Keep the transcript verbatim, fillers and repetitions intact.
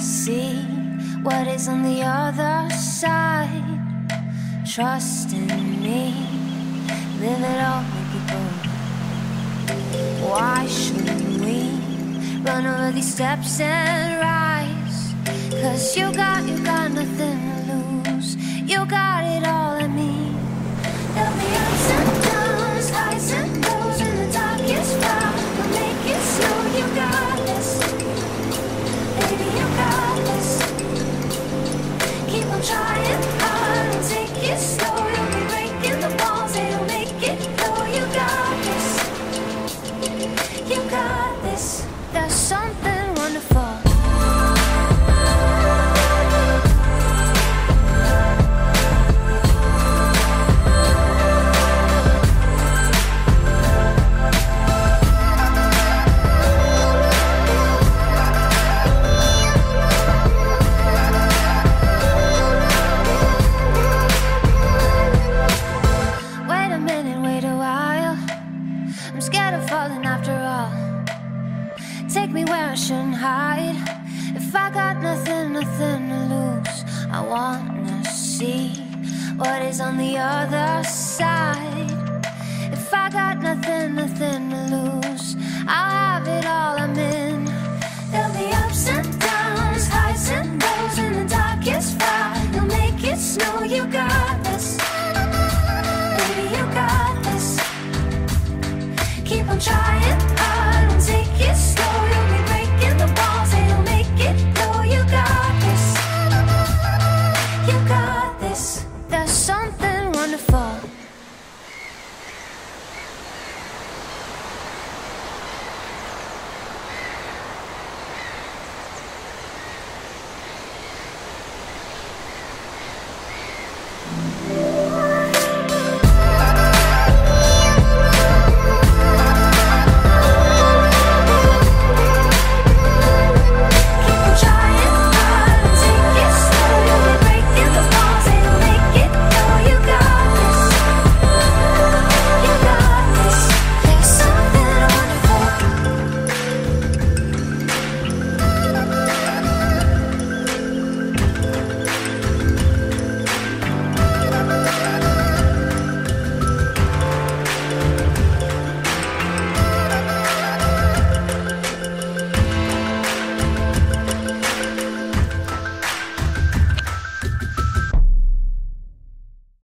see what is on the other side. Trust in me, live it all, make it go. Why shouldn't we run over these steps and rise? Cause you got, you got nothing to lose. You got it all in me. There'll be ups and downs, highs and lows, in the darkest cloud. We'll make it slow, you got this. Baby, you got this. Keep on trying hard and take it slow. You'll be breaking the walls and you'll make it go. You got this. You got this. There's something wonderful. Take me where I shouldn't hide. If I got nothing, nothing to lose, I wanna see what is on the other side. If I got nothing, nothing to lose.